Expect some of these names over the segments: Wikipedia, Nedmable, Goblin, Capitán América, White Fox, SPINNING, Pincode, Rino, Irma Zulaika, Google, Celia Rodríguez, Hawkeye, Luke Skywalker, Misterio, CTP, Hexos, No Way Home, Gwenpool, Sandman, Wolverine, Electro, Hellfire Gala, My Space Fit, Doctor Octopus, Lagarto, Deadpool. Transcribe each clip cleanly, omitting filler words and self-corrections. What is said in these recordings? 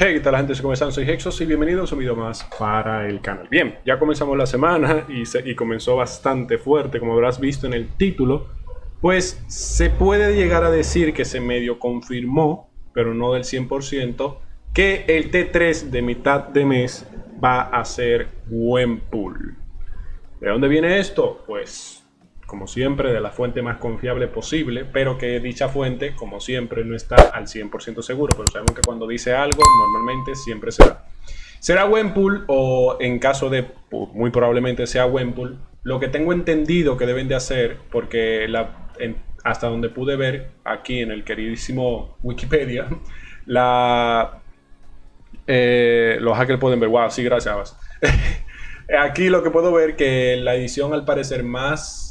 Hey, ¿qué tal la gente? ¿Cómo están? Soy Hexos y bienvenidos a un video más para el canal. Bien, ya comenzamos la semana y comenzó bastante fuerte, como habrás visto en el título. Pues se puede llegar a decir que se medio confirmó, pero no del 100%, que el T3 de mitad de mes va a ser Gwenpool. ¿De dónde viene esto? Pues, como siempre, de la fuente más confiable posible, pero que dicha fuente, como siempre, no está al 100% seguro, pero sabemos que cuando dice algo, normalmente siempre será. Será Gwenpool, o en caso de, muy probablemente sea Gwenpool. Lo que tengo entendido que deben de hacer, porque hasta donde pude ver, aquí en el queridísimo Wikipedia, los hackers pueden ver, wow, sí, gracias, Abbas. Aquí lo que puedo ver que la edición al parecer más,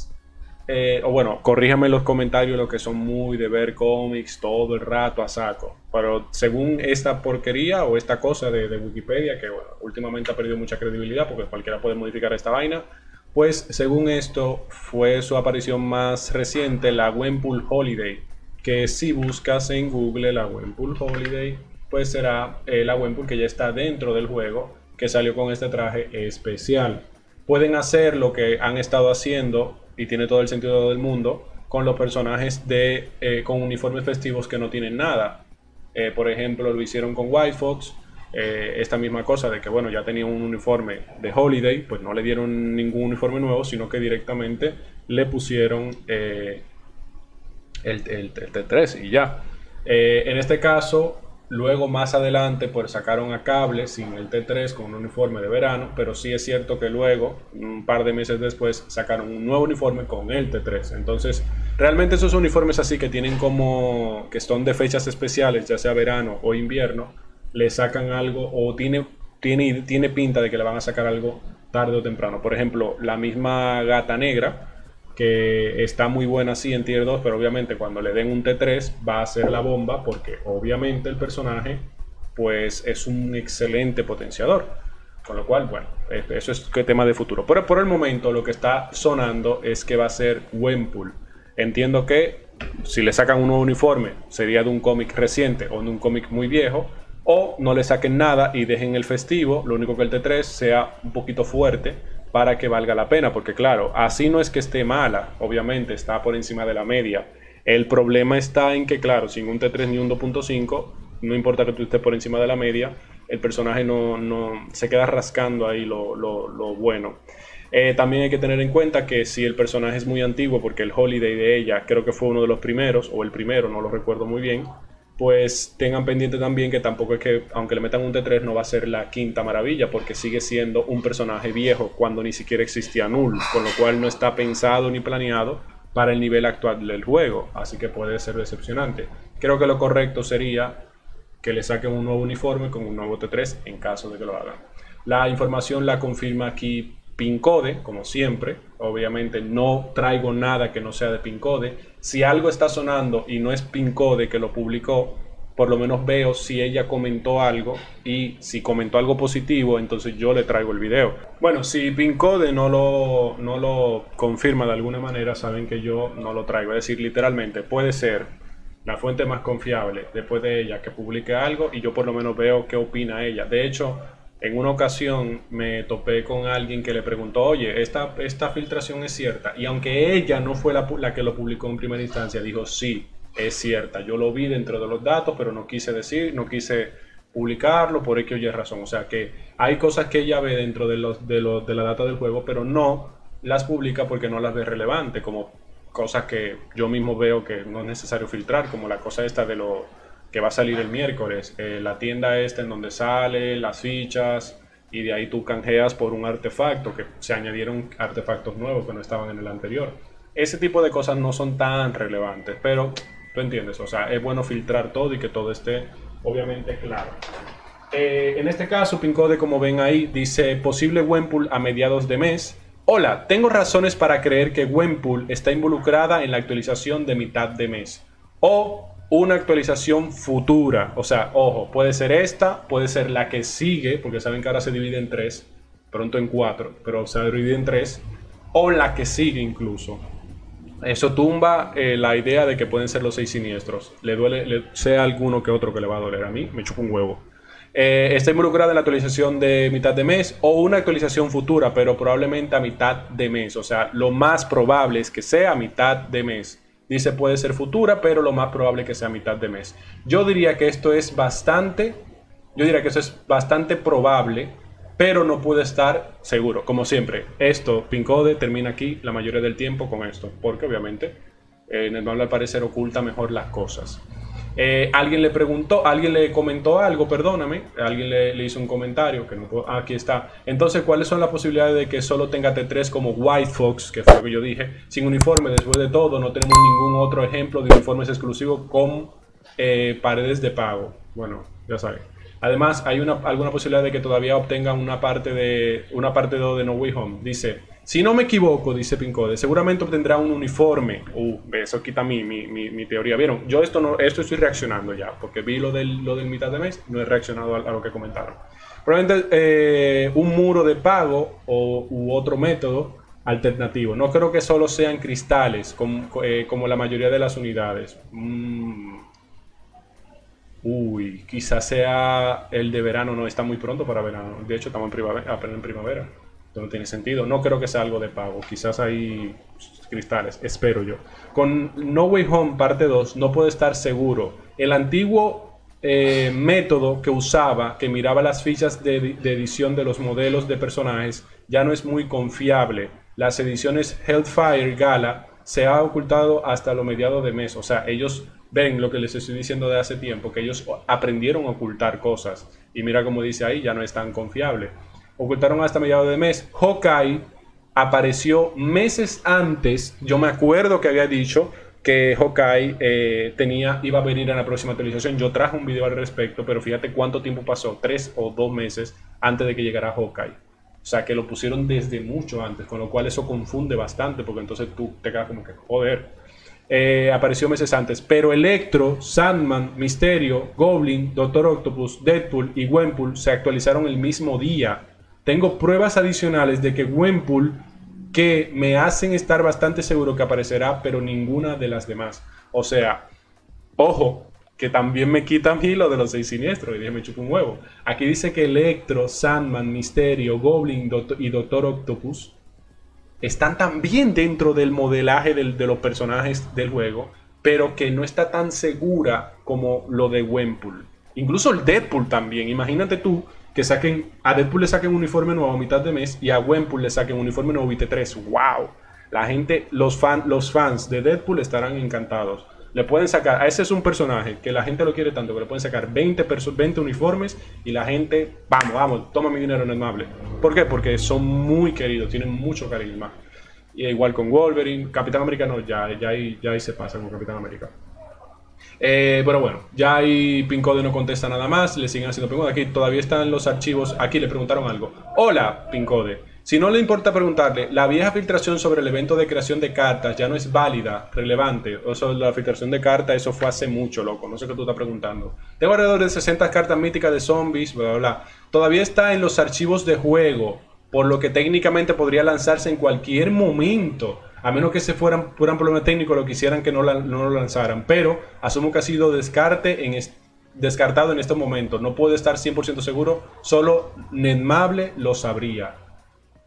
o bueno, corríjame en los comentarios lo que son muy de ver cómics todo el rato a saco, pero según esta porquería o esta cosa de Wikipedia, que bueno, últimamente ha perdido mucha credibilidad porque cualquiera puede modificar esta vaina, pues según esto fue su aparición más reciente, la Gwenpool Holiday, que si buscas en Google la Gwenpool Holiday, pues será la Gwenpool que ya está dentro del juego, que salió con este traje especial. Pueden hacer lo que han estado haciendo, y tiene todo el sentido del mundo, con los personajes de, con uniformes festivos que no tienen nada. Por ejemplo, lo hicieron con White Fox, esta misma cosa de que bueno, ya tenía un uniforme de Holiday, pues no le dieron ningún uniforme nuevo, sino que directamente le pusieron el T3 y ya. En este caso, luego más adelante pues sacaron a Cable sin el T3 con un uniforme de verano, pero sí es cierto que luego, un par de meses después, sacaron un nuevo uniforme con el T3. Entonces realmente esos uniformes así que tienen como que son de fechas especiales, ya sea verano o invierno, le sacan algo o tiene pinta de que le van a sacar algo tarde o temprano. Por ejemplo, la misma Gata Negra, que está muy buena así en tier 2, pero obviamente cuando le den un T3 va a ser la bomba, porque obviamente el personaje pues es un excelente potenciador. Con lo cual, bueno, eso es tema de futuro. Pero por el momento lo que está sonando es que va a ser Gwenpool. Entiendo que si le sacan un nuevo uniforme sería de un cómic reciente o de un cómic muy viejo, o no le saquen nada y dejen el festivo, lo único que el T3 sea un poquito fuerte, para que valga la pena, porque claro, así no es que esté mala, obviamente está por encima de la media. El problema está en que claro, sin un T3 ni un 2.5, no importa que tú estés por encima de la media, el personaje no se queda rascando ahí lo bueno. También hay que tener en cuenta que si el personaje es muy antiguo, porque el Holiday de ella creo que fue uno de los primeros, o el primero, no lo recuerdo muy bien, pues tengan pendiente también que tampoco es que, aunque le metan un T3, no va a ser la quinta maravilla, porque sigue siendo un personaje viejo cuando ni siquiera existía Null, con lo cual no está pensado ni planeado para el nivel actual del juego, así que puede ser decepcionante. Creo que lo correcto sería que le saquen un nuevo uniforme con un nuevo T3 en caso de que lo hagan. La información la confirma aquí Pincode, como siempre. Obviamente no traigo nada que no sea de Pincode. Si algo está sonando y no es Pincode que lo publicó, por lo menos veo si ella comentó algo, y si comentó algo positivo, entonces yo le traigo el video. Bueno, si Pincode no lo confirma de alguna manera, saben que yo no lo traigo. Es decir, literalmente puede ser la fuente más confiable después de ella que publique algo y yo por lo menos veo qué opina ella. De hecho, en una ocasión me topé con alguien que le preguntó, oye, ¿esta filtración es cierta? Y aunque ella no fue la que lo publicó en primera instancia, dijo, sí, es cierta. Yo lo vi dentro de los datos, pero no quise decir, no quise publicarlo por X o Y razón. O sea que hay cosas que ella ve dentro de la data del juego, pero no las publica porque no las ve relevante, como cosas que yo mismo veo que no es necesario filtrar, como la cosa esta de los que va a salir el miércoles, la tienda esta en donde sale, las fichas, y de ahí tú canjeas por un artefacto, que se añadieron artefactos nuevos que no estaban en el anterior. Ese tipo de cosas no son tan relevantes, pero tú entiendes, o sea, es bueno filtrar todo y que todo esté obviamente claro. En este caso, Pincode, como ven ahí, dice posible Gwenpool a mediados de mes. Hola, tengo razones para creer que Gwenpool está involucrada en la actualización de mitad de mes, o una actualización futura. O sea, ojo, puede ser esta, puede ser la que sigue, porque saben que ahora se divide en 3, pronto en 4, pero se divide en 3, o la que sigue incluso. Eso tumba la idea de que pueden ser los 6 siniestros. Le duele, sea alguno que otro que le va a doler. A mí me chupa un huevo. Está involucrada en la actualización de mitad de mes o una actualización futura, pero probablemente a mitad de mes. O sea, lo más probable es que sea a mitad de mes. Dice puede ser futura, pero lo más probable es que sea a mitad de mes. Yo diría que esto es bastante, probable, pero no puedo estar seguro. Como siempre, esto, Pincode, termina aquí la mayoría del tiempo con esto, porque obviamente Nedmable al parecer oculta mejor las cosas. Alguien le preguntó, alguien le comentó algo, perdóname, alguien le hizo un comentario que no puedo, aquí está. Entonces, ¿cuáles son las posibilidades de que solo tenga T3 como White Fox, que fue lo que yo dije, sin uniforme? Después de todo, no tenemos ningún otro ejemplo de uniformes exclusivos con paredes de pago. Bueno, ya saben. Además, hay alguna posibilidad de que todavía obtengan una parte 2 de No Way Home. Dice, si no me equivoco, dice Pincode, seguramente obtendrá un uniforme. Eso quita mi teoría. ¿Vieron? Yo esto estoy reaccionando ya, porque vi lo del mitad de mes, no he reaccionado a lo que comentaron. Probablemente un muro de pago u otro método alternativo. No creo que solo sean cristales, como la mayoría de las unidades. Uy, quizás sea el de verano, no, está muy pronto para verano. De hecho, estamos en primavera. No tiene sentido, no creo que sea algo de pago. Quizás hay cristales, espero yo. Con No Way Home parte 2 no puedo estar seguro. El antiguo método que usaba, que miraba las fichas de edición de los modelos de personajes, ya no es muy confiable. Las ediciones Hellfire Gala se ha ocultado hasta los mediados de mes. O sea, ellos... Ven lo que les estoy diciendo de hace tiempo, que ellos aprendieron a ocultar cosas. Y mira como dice ahí, ya no es tan confiable. Ocultaron hasta mediados de mes. Hawkeye apareció meses antes. Yo me acuerdo que había dicho que Hawkeye iba a venir en la próxima actualización. Yo traje un video al respecto, pero fíjate cuánto tiempo pasó. 3 o 2 meses antes de que llegara Hawkeye. O sea, que lo pusieron desde mucho antes, con lo cual eso confunde bastante, porque entonces tú te quedas como que, joder... apareció meses antes, pero Electro, Sandman, Misterio, Goblin, Doctor Octopus, Deadpool y Gwenpool se actualizaron el mismo día. Tengo pruebas adicionales de que Gwenpool que me hacen estar bastante seguro que aparecerá, pero ninguna de las demás. O sea, ojo, que también me quitan hilo de los 6 siniestros y me chupo un huevo. Aquí dice que Electro, Sandman, Misterio, Goblin y Doctor Octopus están también dentro del modelaje de los personajes del juego, pero que no está tan segura como lo de Gwenpool. Incluso el Deadpool también. Imagínate tú que saquen a Deadpool, le saquen un uniforme nuevo a mitad de mes, y a Gwenpool le saquen un uniforme nuevo y T3. ¡Wow! La gente, los fans de Deadpool estarán encantados. Le pueden sacar, a ese es un personaje que la gente lo quiere tanto, que le pueden sacar 20 uniformes y la gente, vamos, vamos, toma mi dinero, Nedmable. ¿Por qué? Porque son muy queridos, tienen mucho carisma. Y igual con Wolverine, Capitán América no, ya ahí se pasa con Capitán América. Pero bueno, ya ahí Pincode no contesta nada más, le siguen haciendo preguntas. Aquí todavía están los archivos, aquí le preguntaron algo. Hola, Pincode. Si no le importa preguntarle, la vieja filtración sobre el evento de creación de cartas ya no es válida, relevante. O sea, la filtración de cartas, eso fue hace mucho, loco. No sé qué tú estás preguntando. Tengo alrededor de 60 cartas míticas de zombies, bla, bla, bla. Todavía está en los archivos de juego, por lo que técnicamente podría lanzarse en cualquier momento. A menos que se fueran problemas técnicos, lo que hicieran que no lo lanzaran. Pero asumo que ha sido descartado en este momento. No puedo estar 100% seguro, solo Nedmable lo sabría.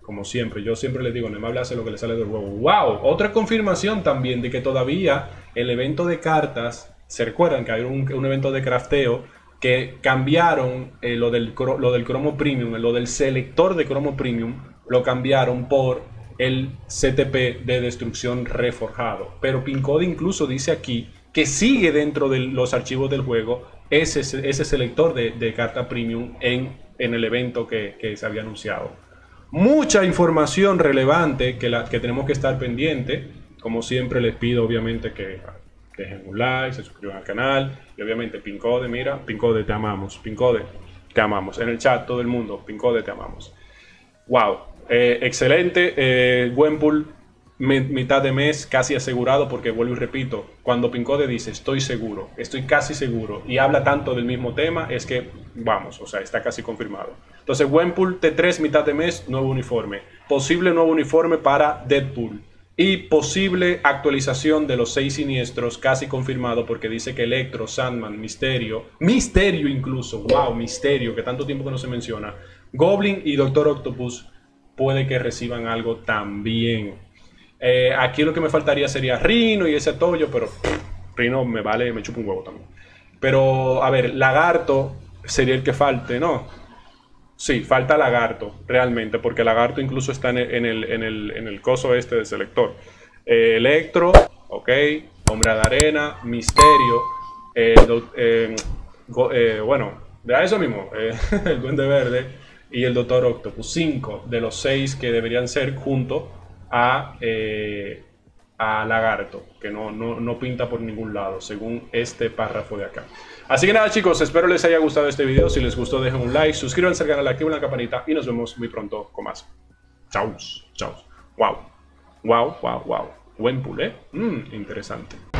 Como siempre, yo siempre les digo, Nedmable hace lo que le sale del huevo. ¡Wow! Otra confirmación también de que todavía el evento de cartas, se recuerdan que hay un evento de crafteo que cambiaron lo del cromo premium, lo del selector de cromo premium, lo cambiaron por el CTP de destrucción reforjado. Pero Pincode incluso dice aquí que sigue dentro de los archivos del juego ese selector de carta premium en el evento que se había anunciado. Mucha información relevante que tenemos que estar pendiente. Como siempre les pido obviamente que dejen un like, se suscriban al canal. Y obviamente Pincode, mira, Pincode te amamos, Pincode te amamos. En el chat todo el mundo, Pincode te amamos. Wow, excelente. Gwenpool, mitad de mes casi asegurado, porque vuelvo y repito, cuando Pincode dice estoy seguro, estoy casi seguro, y habla tanto del mismo tema, es que vamos, o sea, está casi confirmado. Entonces, Gwenpool T3, mitad de mes, nuevo uniforme. Posible nuevo uniforme para Deadpool. Y posible actualización de los 6 siniestros, casi confirmado, porque dice que Electro, Sandman, Misterio incluso, wow, Misterio, que tanto tiempo que no se menciona, Goblin y Doctor Octopus puede que reciban algo también. Aquí lo que me faltaría sería Rino y ese tollo, pero Rino me vale, me chupa un huevo también. Pero, a ver, Lagarto sería el que falte, ¿no? Sí, falta Lagarto, realmente, porque Lagarto incluso está en el coso este de selector. Electro, ok, Hombre de Arena, Misterio, bueno, de eso mismo, el Duende Verde y el Doctor Octopus. 5 de los 6 que deberían ser junto a Lagarto, que no pinta por ningún lado, según este párrafo de acá. Así que nada, chicos, espero les haya gustado este video. Si les gustó, dejen un like, suscríbanse al canal, activen la campanita y nos vemos muy pronto con más. Chau, chau. Wow. Wow. Gwenpool, ¿eh? Interesante.